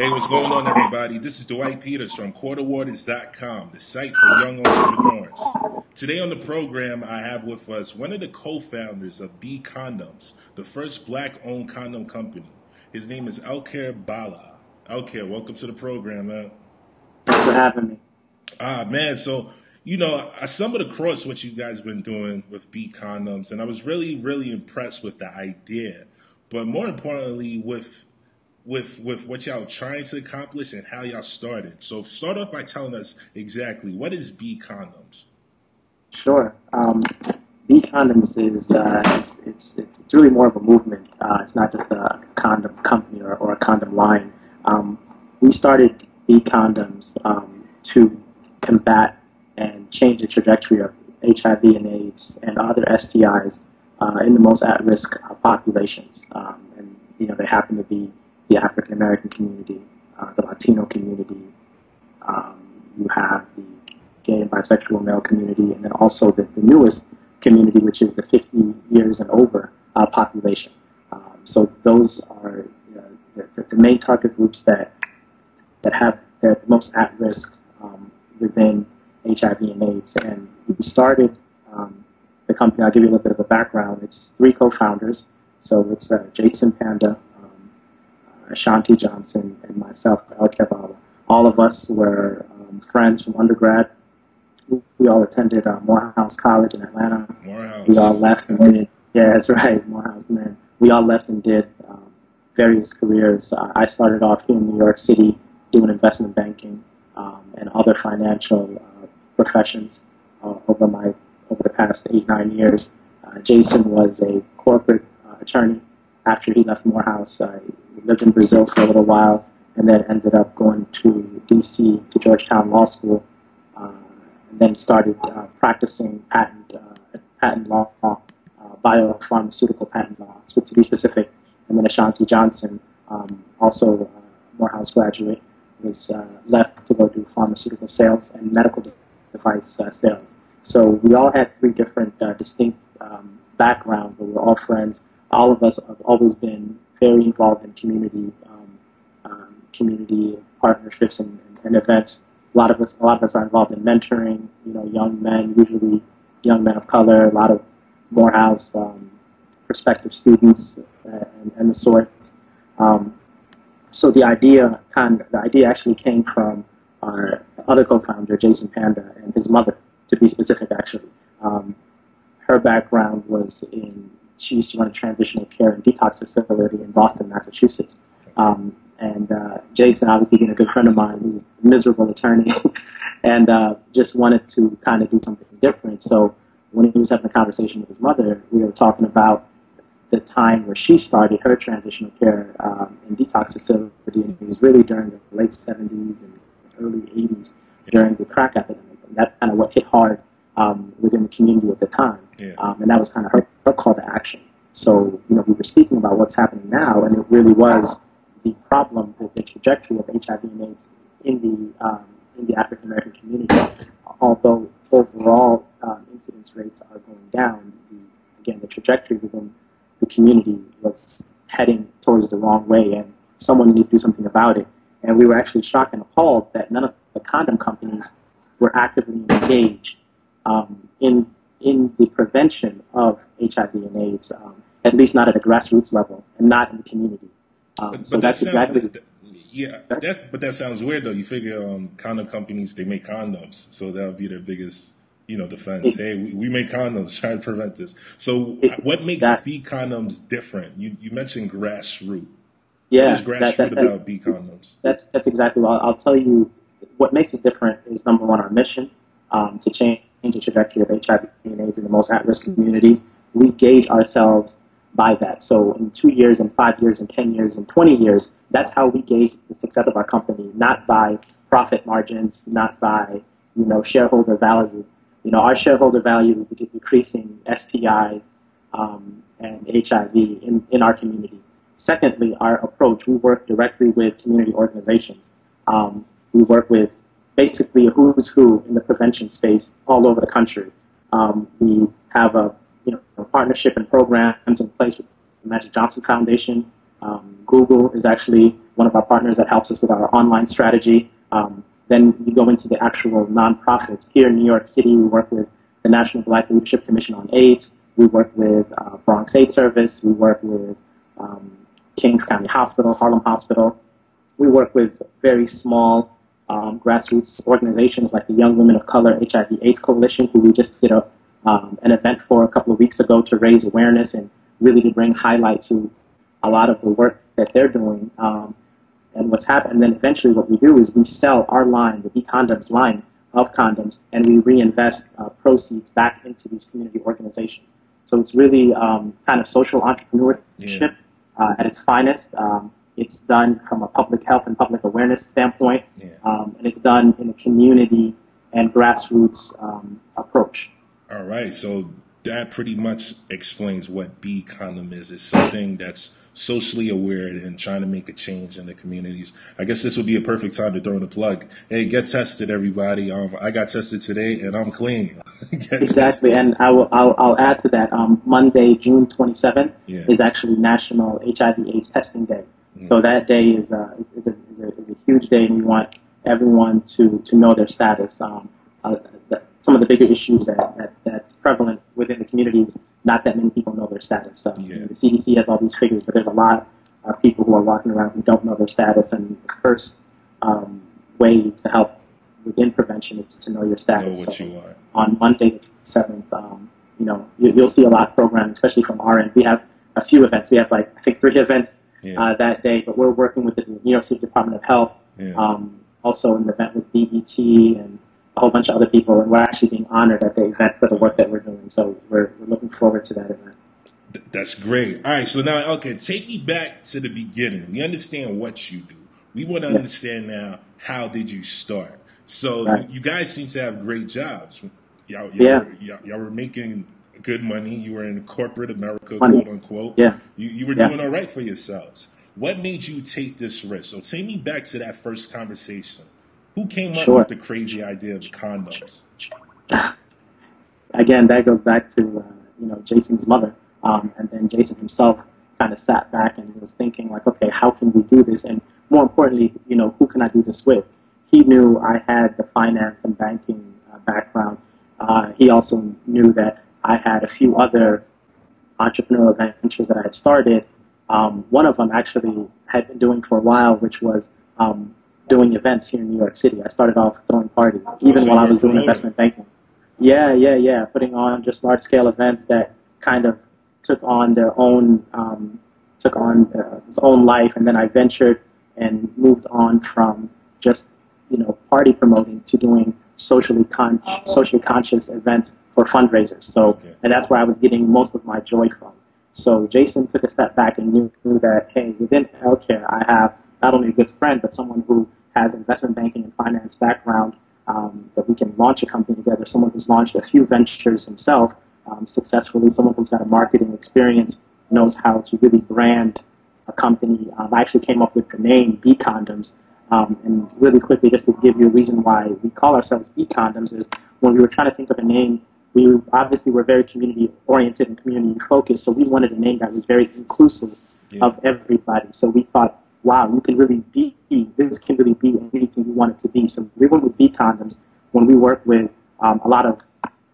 Hey, what's going on, everybody? This is Dwight Peters from QuarterWaters.com, the site for young entrepreneurs. Today on the program, I have with us one of the co-founders of B Condoms, the first black-owned condom company. His name is Elkhair Balla. Elkhair, welcome to the program, man. Thanks for having me. Man, so, you know, I stumbled across what you guys been doing with B Condoms, and I was really impressed with the idea, but more importantly, with what y'all trying to accomplish and how y'all started. So start off by telling us exactly, what is B Condoms? Sure. B Condoms is it's really more of a movement. It's not just a condom company or a condom line. We started B Condoms to combat and change the trajectory of HIV and AIDS and other STIs in the most at-risk populations. And you know, they happen to be the African American community, the Latino community, you have the gay and bisexual male community, and then also the newest community, which is the 50 years and over population. So those are the main target groups that have the most at risk within HIV and AIDS. And we started the company. I'll give you a little bit of a background. It's three co-founders. So it's Jason Panda, Ashanti Johnson, and myself, Elkhair Balla. All of us were friends from undergrad. We all attended Morehouse College in Atlanta. Morehouse. We all left and did. Yeah, that's right, Morehouse, man. We all left and did various careers. I started off here in New York City doing investment banking and other financial professions over the past 8-9 years. Jason was a corporate attorney. After he left Morehouse, lived in Brazil for a little while, and then ended up going to D.C. to Georgetown Law School, and then started practicing patent law, biopharmaceutical patent law, to be specific. And then Ashanti Johnson, also a Morehouse graduate, was left to go do pharmaceutical sales and medical device sales. So we all had three different distinct backgrounds, but we were all friends. All of us have always been very involved in community, community partnerships and events. A lot of us are involved in mentoring. You know, young men, usually young men of color. A lot of Morehouse prospective students and the sorts. So the idea actually came from our other co-founder, Jason Panda, and his mother, to be specific. Actually, her background was in. She used to run a transitional care and detox facility in Boston, Massachusetts. Jason, obviously being a good friend of mine, who's a miserable attorney, and just wanted to kind of do something different. So when he was having a conversation with his mother, we were talking about the time where she started her transitional care and detox facility, and it was really during the late 70s and early 80s during the crack epidemic, and that's kind of what hit hard within the community at the time. Yeah. And that was kind of her call to action. So, you know, we were speaking about what's happening now, and it really was the problem with the trajectory of HIV and AIDS in the African-American community. Although overall incidence rates are going down, again, the trajectory within the community was heading towards the wrong way, and someone needed to do something about it. And we were actually shocked and appalled that none of the condom companies were actively engaged in the prevention of HIV and AIDS, at least not at a grassroots level and not in the community. But that sounds weird, though. You figure condom companies, they make condoms, so that would be their biggest, you know, defense. Hey, we make condoms, try to prevent this. So what makes B Condoms different? You mentioned grassroots. Yeah, what is grassroots about B Condoms? That's exactly what I'll tell you. What makes us different is, number one, our mission to change the trajectory of HIV and AIDS in the most at-risk communities. We gauge ourselves by that. So in 2 years, in 5 years, in 10 years, in 20 years, that's how we gauge the success of our company, not by profit margins, not by, you know, shareholder value. You know, our shareholder value is decreasing STIs and HIV in our community. Secondly, our approach, we work directly with community organizations. We work with basically a who's who in the prevention space all over the country. We have a partnership and programs in place with the Magic Johnson Foundation. Google is actually one of our partners that helps us with our online strategy. Then we go into the actual nonprofits. Here in New York City, we work with the National Black Leadership Commission on AIDS. We work with Bronx AIDS Service. We work with Kings County Hospital, Harlem Hospital. We work with very small grassroots organizations like the Young Women of Color HIV AIDS Coalition, who we just did an event for a couple of weeks ago to raise awareness and really to bring highlight to a lot of the work that they're doing and what's happened. And then eventually what we do is we sell our line, the B Condoms line of condoms, and we reinvest proceeds back into these community organizations. So it's really kind of social entrepreneurship at its finest. It's done from a public health and public awareness standpoint, and it's done in a community and grassroots approach. All right, so that pretty much explains what B Condom is. It's something that's socially aware and trying to make a change in the communities. I guess this would be a perfect time to throw in a plug. Hey, get tested, everybody. I got tested today, and I'm clean. Exactly, and I'll add to that. Monday, June 27th, is actually National HIV/AIDS Testing Day. So that day is a huge day, and we want everyone to know their status. Some of the bigger issues that's prevalent within the community is not that many people know their status. You know, the CDC has all these figures, but there's a lot of people who are walking around who don't know their status. And the first way to help within prevention is to know your status. Know what you are. On Monday, the 7th, you know, you'll see a lot programmed, especially from our end. We have a few events. We have, like, I think 3 events that day, but we're working with the New York State Department of Health, also an event with DBT and a whole bunch of other people, and we're actually being honored at the event for the work that we're doing. So we're looking forward to that event. That's great. All right, so now, okay, take me back to the beginning. We understand what you do. We want to understand now, how did you start? So you guys seem to have great jobs. Y'all were making good money. You were in corporate America, quote unquote. You were doing all right for yourselves. What made you take this risk? So take me back to that first conversation. Who came up with the crazy idea of condoms? Again, that goes back to you know, Jason's mother, and then Jason himself kind of sat back and was thinking like, okay, how can we do this? And more importantly, you know, who can I do this with? He knew I had the finance and banking background. He also knew that I had a few other entrepreneurial ventures that I had started. One of them actually had been doing for a while, which was doing events here in New York City. I started off throwing parties, even while I was doing investment banking. Putting on just large-scale events that kind of took on their own, its own life, and then I ventured and moved on from just, you know, party promoting to doing socially conscious events for fundraisers. So, and that's where I was getting most of my joy from. So Jason took a step back and knew that, hey, within Elkhair, I have not only a good friend, but someone who has investment banking and finance background, that we can launch a company together, someone who's launched a few ventures himself successfully, someone who's got a marketing experience, knows how to really brand a company. I actually came up with the name B Condoms. And really quickly, just to give you a reason why we call ourselves B Condoms, is when we were trying to think of a name, we obviously were very community-oriented and community-focused, so we wanted a name that was very inclusive of everybody. So we thought, wow, you can really be, this can really be anything you want it to be. So we went with B Condoms. When we work with a lot of,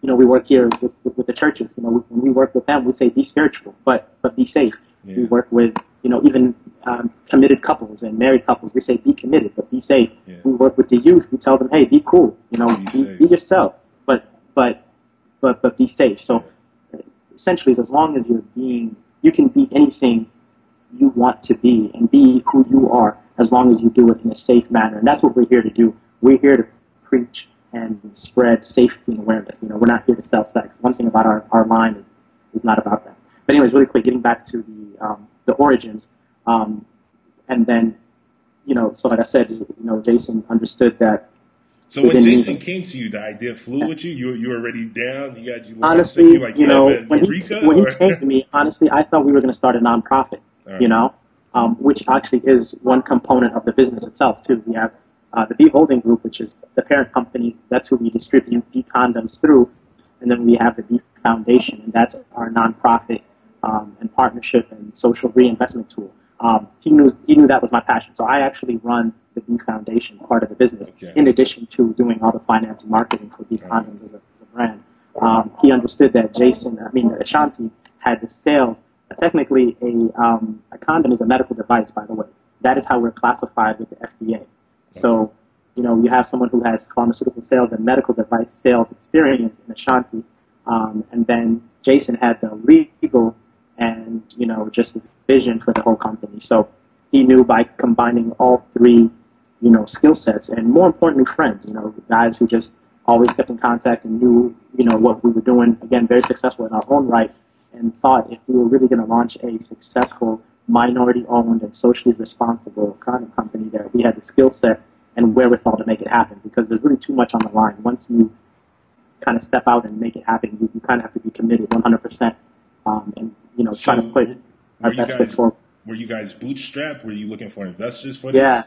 you know, we work here with the churches. You know, when we work with them, we say be spiritual, but be safe. We work with, you know, even committed couples and married couples. We say be committed, but be safe. We work with the youth. We tell them, hey, be cool. You know, be yourself, but be safe. So essentially, as long as you're being, you can be anything you want to be and be who you are, as long as you do it in a safe manner. And that's what we're here to do. We're here to preach and spread safety and awareness. You know, we're not here to sell sex. One thing about our line is not about that. But anyways, really quick, getting back to the origins, and then, you know, so like I said, you know, Jason understood that. So when Jason came to you, the idea flew with you. You were already down. You got you. Honestly, you, like, you know, when he came to me, honestly, I thought we were going to start a nonprofit. Right. You know, which actually is one component of the business itself too. We have the B Holding Group, which is the parent company. That's who we distribute B Condoms through, and then we have the B Foundation, and that's our nonprofit and partnership and social reinvestment tool. He knew that was my passion. So I actually run the B Foundation part of the business, in addition to doing all the finance and marketing for B Condoms as a brand. He understood that Ashanti had the sales. Technically, a condom is a medical device, by the way. That is how we're classified with the FDA. So, you know, you have someone who has pharmaceutical sales and medical device sales experience in Ashanti, and then Jason had the legal and, you know, just vision for the whole company. So he knew by combining all three, you know, skill sets, and more importantly, friends, you know, guys who just always kept in contact and knew, you know, what we were doing. Again, very successful in our own right, and thought if we were really going to launch a successful minority-owned and socially responsible condom company, that we had the skill set and wherewithal to make it happen, because there's really too much on the line. Once you kind of step out and make it happen, you kind of have to be committed 100%, and, you know, try to put our best foot forward. Were you guys bootstrapped? Were you looking for investors for this? Yeah.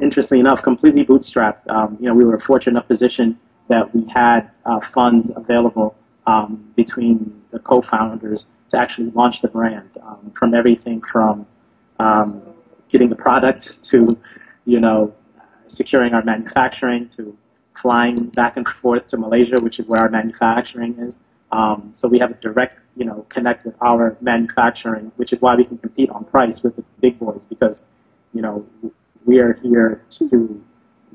Interestingly enough, completely bootstrapped. You know, we were in a fortunate enough position that we had funds available between the co-founders to actually launch the brand, from everything from getting the product to, you know, securing our manufacturing, to flying back and forth to Malaysia, which is where our manufacturing is. So we have a direct, you know, connect with our manufacturing, which is why we can compete on price with the big boys, because, you know, we are here to,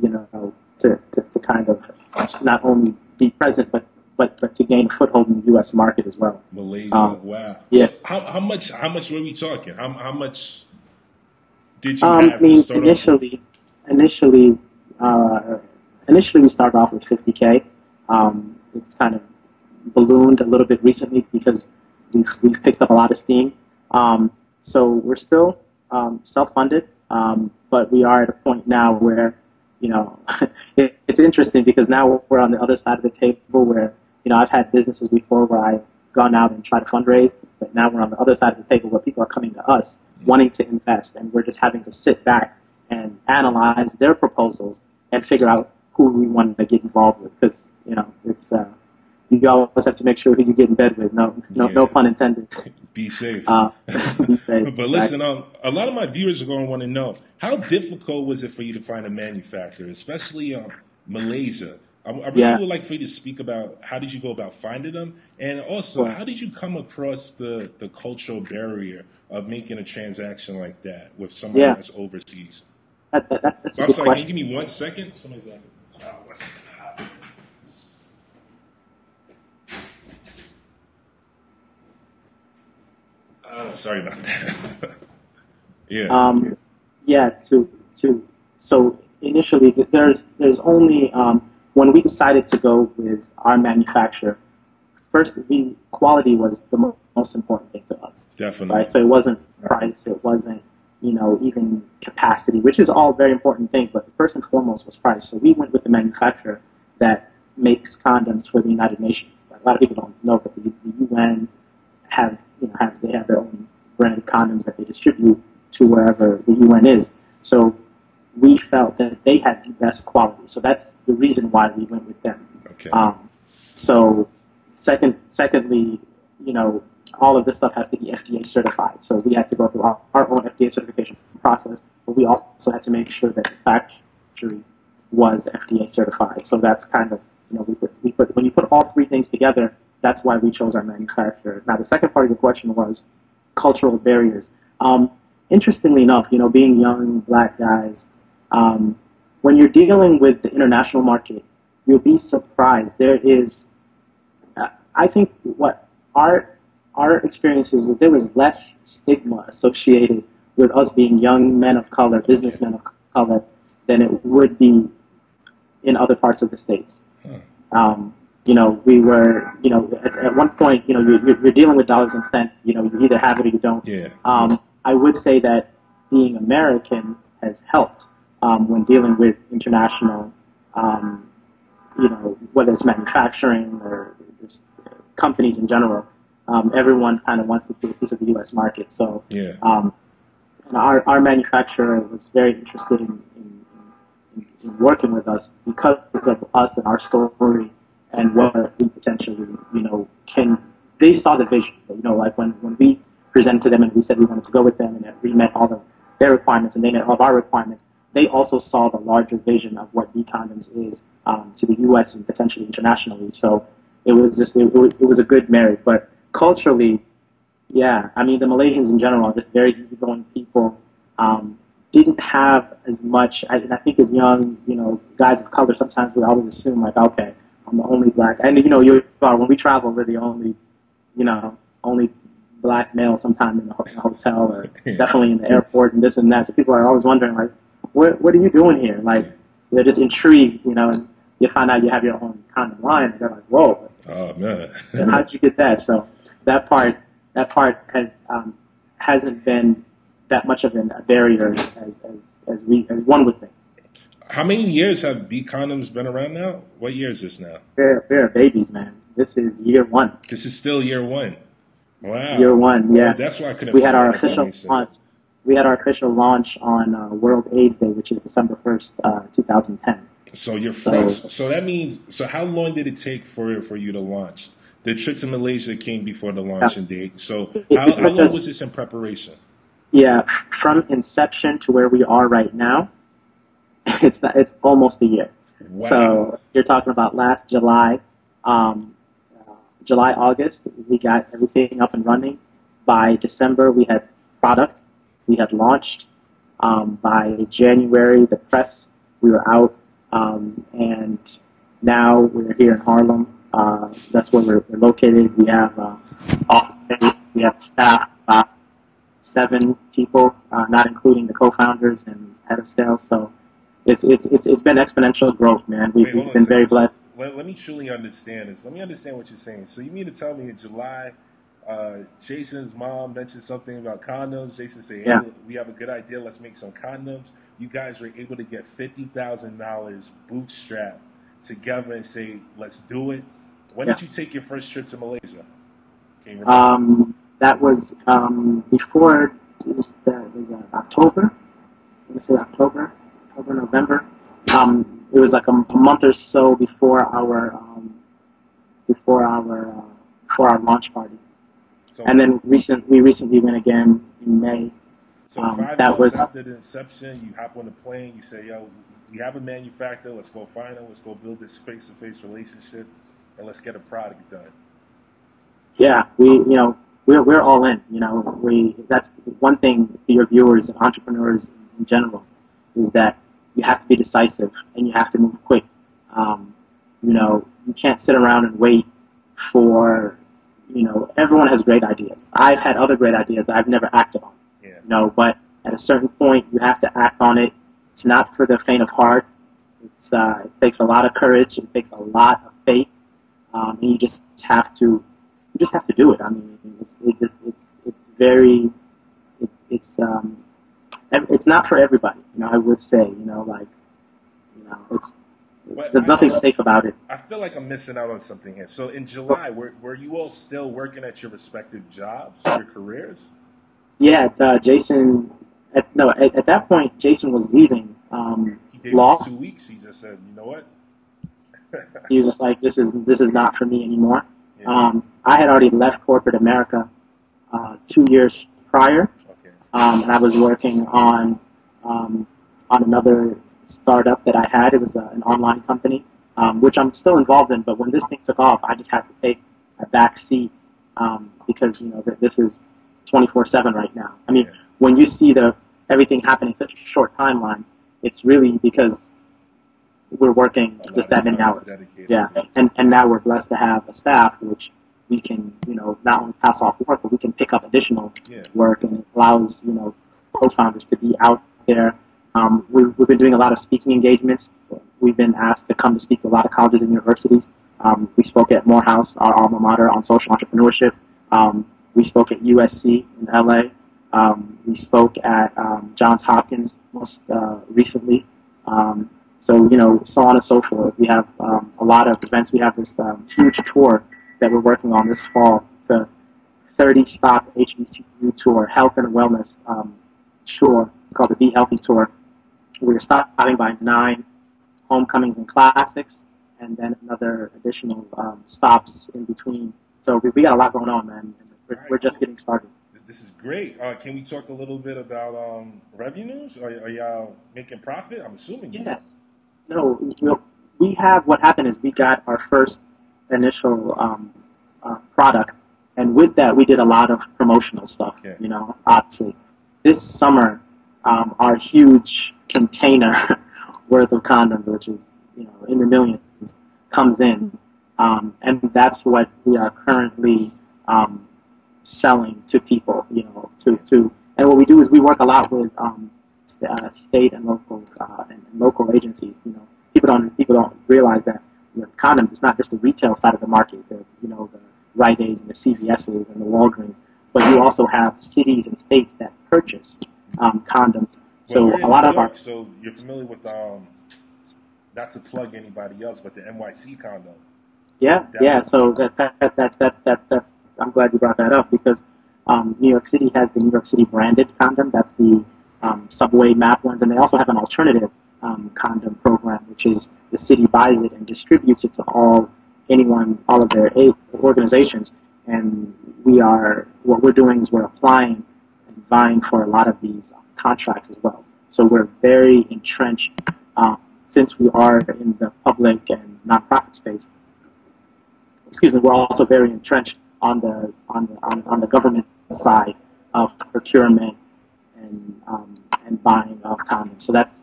you know, to kind of not only be present, but to gain a foothold in the U.S. market as well. Malaysia, wow. Yeah. How much were we talking? How much did you have to start initially we started off with $50K. It's kind of ballooned a little bit recently because we've picked up a lot of steam. So we're still self-funded, but we are at a point now where, you know, it's interesting because now we're on the other side of the table where, you know, I've had businesses before where I've gone out and tried to fundraise, but now we're on the other side of the table where people are coming to us wanting to invest, and we're just having to sit back and analyze their proposals and figure out who we want to get involved with, because, you know, it's you always have to make sure who you get in bed with. No pun intended. Be safe. Be safe. But listen, a lot of my viewers are going to want to know, how difficult was it for you to find a manufacturer, especially Malaysia? I really would like for you to speak about how did you go about finding them, and also how did you come across the cultural barrier of making a transaction like that with somebody that's overseas? That's a good question. Can you give me 1 second? Somebody's like, oh, 1 second. Sorry about that. So initially, there's only when we decided to go with our manufacturer, first, quality was the most important thing to us. Definitely. Right? So it wasn't price, it wasn't, you know, even capacity, which is all very important things, but first and foremost was price. So we went with the manufacturer that makes condoms for the United Nations. A lot of people don't know, but the UN have their own brand of condoms that they distribute to wherever the UN is. So we felt that they had the best quality. So that's the reason why we went with them. Okay. So secondly, you know, all of this stuff has to be FDA certified. So we had to go through our own FDA certification process, but we also had to make sure that the factory was FDA certified. So that's kind of, you know, when you put all three things together, that's why we chose our manufacturer. Now, the second part of your question was cultural barriers. Interestingly enough, you know, being young black guys, when you're dealing with the international market, you'll be surprised. There is, I think, what our experience is that there was less stigma associated with us being young men of color, businessmen of color, than it would be in other parts of the States. You know, we were, you know, at one point, you know, you're dealing with dollars and cents. You know, you either have it or you don't. Yeah. I would say that being American has helped when dealing with international, you know, whether it's manufacturing or just companies in general. Everyone kind of wants to do a piece of the U.S. market. So our manufacturer was very interested in working with us because of us and our story. And what we potentially, you know, they saw the vision. You know, like when we presented to them and we said we wanted to go with them, and we met all of their requirements and they met all of our requirements, they also saw the larger vision of what B Condoms is to the U.S. and potentially internationally. So it was just, it was a good marriage. But culturally, yeah, I mean, the Malaysians in general are just very easygoing people. Didn't have as much, I think as young, you know, guys of color, sometimes we always assume, like, okay, I'm the only black. And, you know, you are, when we travel, we're the only, you know, only black male sometimes in the hotel or definitely in the airport and this and that. So people are always wondering, like, what are you doing here? Like, they're just intrigued, you know, and you find out you have your own condom line, and they're like, whoa. Oh, man. How'd you get that? So that part hasn't been that much of a barrier as one would think. How many years have B Condoms been around now? What year is this now? They're babies, man. This is year one. This is still year one. Wow. Year one, yeah. Well, that's why I couldn't. We had our official launch. We had our official launch on World AIDS Day, which is December 1st, 2010. So you're first. So that means. So how long did it take for you to launch? The trip to Malaysia came before the launching date. So how long was this in preparation? Yeah, from inception to where we are right now, it's almost a year. Wow. So you're talking about last July, August, we got everything up and running. By December, we had product, we had launched. By January, the press, we were out. And now we're here in Harlem. That's where we're located. We have office space, we have staff, 7 people, not including the co-founders and head of sales. So it's been exponential growth, man. We've been very blessed. Let me truly understand this. Let me understand what you're saying. So you mean to tell me in July, Jason's mom mentioned something about condoms. Jason said, hey, yeah, we have a good idea. Let's make some condoms. You guys were able to get $50,000 bootstrapped together and say, let's do it. When did you take your first trip to Malaysia? That was before October. Let's say October, November. It was like a month or so before our launch party. So, and then we recently went again in May. So 5 months after the inception, you hop on the plane. You say, "Yo, we have a manufacturer. Let's go find them. Let's go build this face-to-face relationship, and let's get a product done." Yeah, we're all in, you know. That's one thing for your viewers and entrepreneurs in general, is that you have to be decisive and you have to move quick. You know, you can't sit around and wait for, you know, everyone has great ideas. I've had other great ideas that I've never acted on. Yeah. You know, but at a certain point you have to act on it. It's not for the faint of heart. It's it takes a lot of courage, it takes a lot of faith. And you just have to do it. I mean, it's not for everybody. You know, I would say, you know, like, you know, there's nothing safe about it. I feel like I'm missing out on something here. So in July, were you all still working at your respective jobs, your careers? Yeah, at that point, Jason was leaving law. 2 weeks. He just said, you know what? He was just like, this is not for me anymore. Yeah. I had already left corporate America 2 years prior, okay. And I was working on another startup that I had. It was an online company, which I'm still involved in. But when this thing took off, I just had to take a back seat because, you know, this is 24/7 right now. I mean, when you see everything happening in such a short timeline, it's really because we're working just that many hours. Yeah. And now we're blessed to have a staff which we can, you know, not only pass off work, but we can pick up additional work, and it allows, you know, co-founders to be out there. We've been doing a lot of speaking engagements. We've been asked to come to speak to a lot of colleges and universities. We spoke at Morehouse, our alma mater, on social entrepreneurship. We spoke at USC in LA. We spoke at Johns Hopkins most recently. So, you know, so on and so forth. We have a lot of events. We have this huge tour that we're working on this fall. It's a 30-stop HBCU tour, health and wellness tour. It's called the Be Healthy Tour. We're stopping by 9 homecomings and classics, and then another additional stops in between. So we got a lot going on, man. We're just getting started. This is great. Can we talk a little bit about revenues? Are y'all making profit? I'm assuming. Yeah. No. We have, what happened is we got our first initial product, and with that we did a lot of promotional stuff, okay. You know, obviously. This summer, our huge container worth of condoms, which is, you know, in the millions, comes in. And that's what we are currently selling to people, you know, and what we do is we work a lot with state and local and local agencies. You know, people don't realize that with condoms, it's not just the retail side of the market, the Rite Aids and the CVS's and the Walgreens, but you also have cities and states that purchase condoms. So well, a lot of our... So you're familiar with, not to plug anybody else, but the NYC condom. Yeah, yeah. So that I'm glad you brought that up, because New York City has the New York City branded condom. That's the subway map ones. And they also have an alternative condom program, which is the city buys it and distributes it to all of their organizations. And what we're doing is we're applying and vying for a lot of these contracts as well. So we're very entrenched since we are in the public and nonprofit space. Excuse me. We're also very entrenched on the government side of procurement and buying of condoms. So that's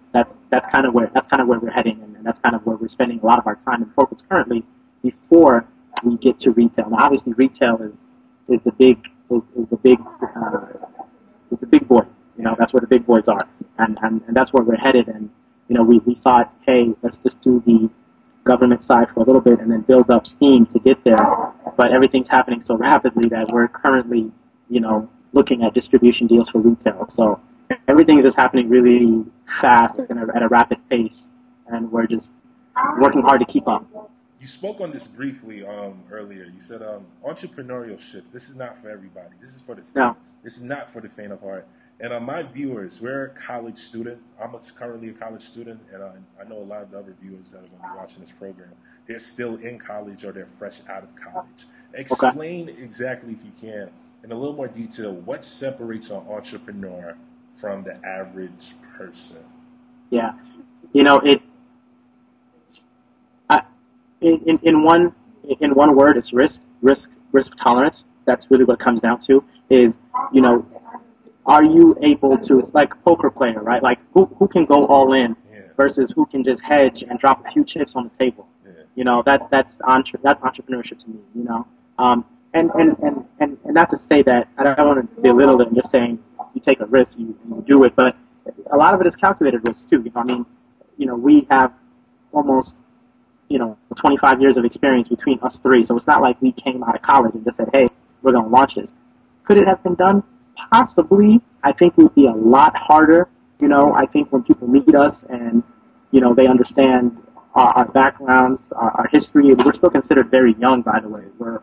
kind of where we're heading, and that's kind of where we're spending a lot of our time and focus currently before we get to retail. Now, obviously, retail is the big boy. You know, that's where the big boys are, and that's where we're headed. And you know, we thought, hey, let's just do the government side for a little bit and then build up steam to get there. But everything's happening so rapidly that we're currently, you know, looking at distribution deals for retail. So everything's just happening really fast and at a rapid pace, and we're just working hard to keep up. You spoke on this briefly earlier. You said entrepreneurship. This is not for everybody. This is for the faint. No. This is not for the faint of heart. And my viewers, we're a college student. I'm currently a college student, and I know a lot of the other viewers that are going to be watching this program. They're still in college or they're fresh out of college. Explain exactly, if you can, in a little more detail, what separates an entrepreneur from the average person? Yeah. You know, in one word, it's risk tolerance. That's really what it comes down to is, you know, are you able to, it's like a poker player, right? Like who can go all in versus who can just hedge and drop a few chips on the table. Yeah. You know, that's entrepreneurship to me, you know? And not to say that, I don't want to belittle it and just saying you take a risk, you do it, but a lot of it is calculated risk too. You know, I mean, you know, we have almost, you know, 25 years of experience between us three. So it's not like we came out of college and just said, hey, we're going to launch this. Could it have been done? Possibly. I think we'd be a lot harder. You know, I think when people meet us and, you know, they understand our backgrounds, our history, we're still considered very young, by the way. We're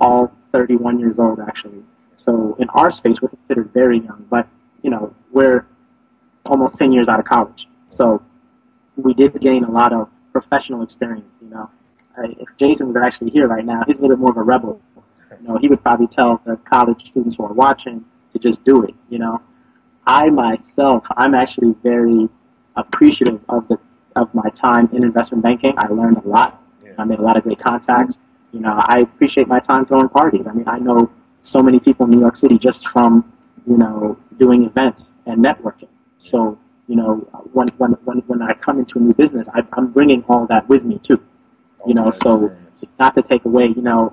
all 31 years old, actually. So in our space, we're considered very young. But, you know, we're almost 10 years out of college. So we did gain a lot of professional experience, you know. If Jason was actually here right now, he's a little bit more of a rebel. You know, he would probably tell the college students who are watching to just do it, you know. I myself, I'm actually very appreciative of my time in investment banking. I learned a lot. Yeah. I made a lot of great contacts. You know, I appreciate my time throwing parties. I mean, I know so many people in New York City just from, you know, doing events and networking. So, you know, when I come into a new business, I'm bringing all that with me too. You know, so it's not to take away, you know,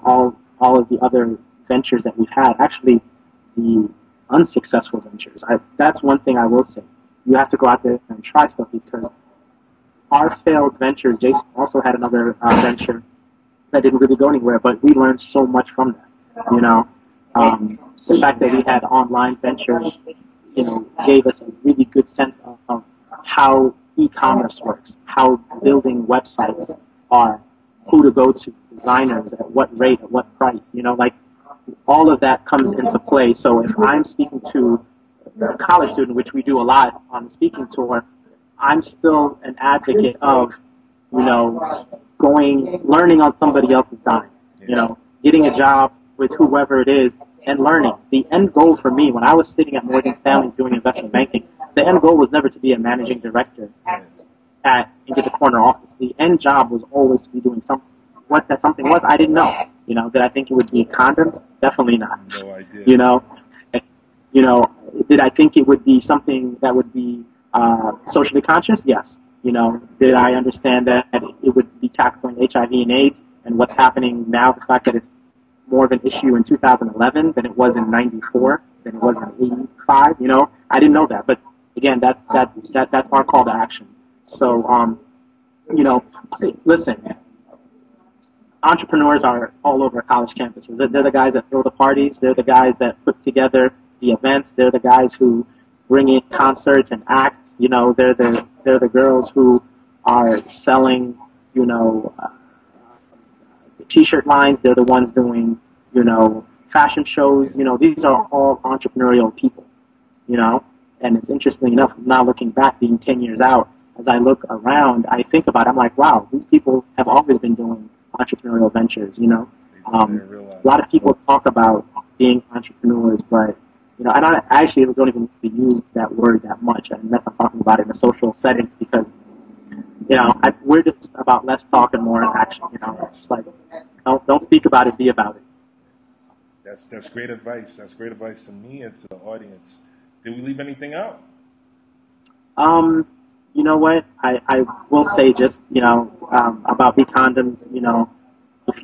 all of the other ventures that we've had. Actually, the unsuccessful ventures. That's one thing I will say. You have to go out there and try stuff, because our failed ventures, Jason also had another venture that didn't really go anywhere, but we learned so much from that, you know. The fact that we had online ventures, you know, gave us a really good sense of how e-commerce works, how building websites are, who to go to, designers, at what rate, at what price, you know, like, all of that comes into play. So if I'm speaking to a college student, which we do a lot on the speaking tour, I'm still an advocate of, you know, learning on somebody else's dime, you know, getting a job with whoever it is and learning. The end goal for me, when I was sitting at Morgan Stanley doing investment banking, the end goal was never to be a managing director and get the corner office. The end job was always to be doing something. What that something was, I didn't know. You know, did I think it would be condoms? Definitely not. No idea. You know, did I think it would be something that would be socially conscious? Yes. You know, did I understand that it would be tackling HIV and AIDS and what's happening now, the fact that it's more of an issue in 2011 than it was in 94, than it was in 85, you know? I didn't know that. But again, that's our call to action. So, you know, listen, entrepreneurs are all over college campuses. They're the guys that throw the parties. They're the guys that put together the events. They're the guys who bring in concerts and acts. You know, they're the girls who are selling, you know, T-shirt lines. They're the ones doing, you know, fashion shows. You know, these are all entrepreneurial people, you know. And it's interesting enough, now looking back, being 10 years out, as I look around, I think about it, I'm like, wow, these people have always been doing entrepreneurial ventures, you know. A lot of people talk about being entrepreneurs, but, you know, I actually don't even use that word that much, unless I'm talking about it in a social setting, because, you know, we're just about less talk and more action, you know. It's like, don't speak about it, be about it. That's great advice. That's great advice to me and to the audience. Did we leave anything out? You know what? I will say just, you know, about B Condoms, you know, if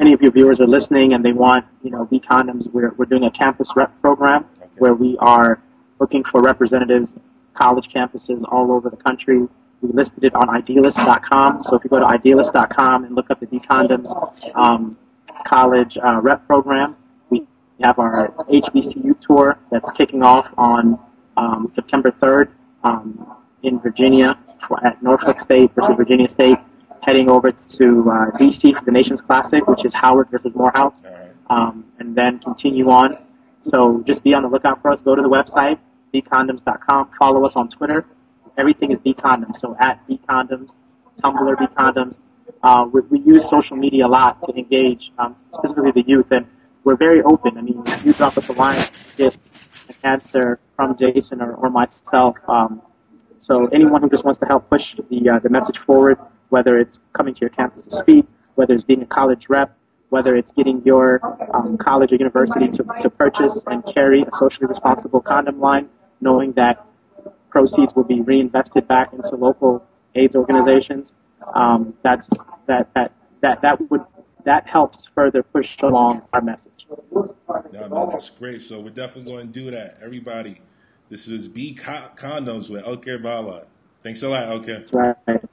any of your viewers are listening and they want, you know, B Condoms, we're doing a campus rep program where we are looking for representatives, college campuses all over the country. We listed it on idealist.com. So if you go to idealist.com and look up the B Condoms college rep program, we have our HBCU tour that's kicking off on September 3rd. In Virginia, at Norfolk State versus Virginia State, heading over to D.C. for the Nations Classic, which is Howard versus Morehouse, and then continue on. So just be on the lookout for us. Go to the website, bcondoms.com. Follow us on Twitter. Everything is B Condoms, so at B Condoms, Tumblr, B Condoms. We use social media a lot to engage, specifically the youth, and we're very open. I mean, if you drop us a line, get an answer from Jason or myself. So anyone who just wants to help push the message forward, whether it's coming to your campus to speak, whether it's being a college rep, whether it's getting your college or university to purchase and carry a socially responsible condom line, knowing that proceeds will be reinvested back into local AIDS organizations, that helps further push along our message. No, that's great. So we're definitely going to do that. Everybody, this is B Condoms with Elkhair Balla. Thanks a lot, Elkhair. That's right.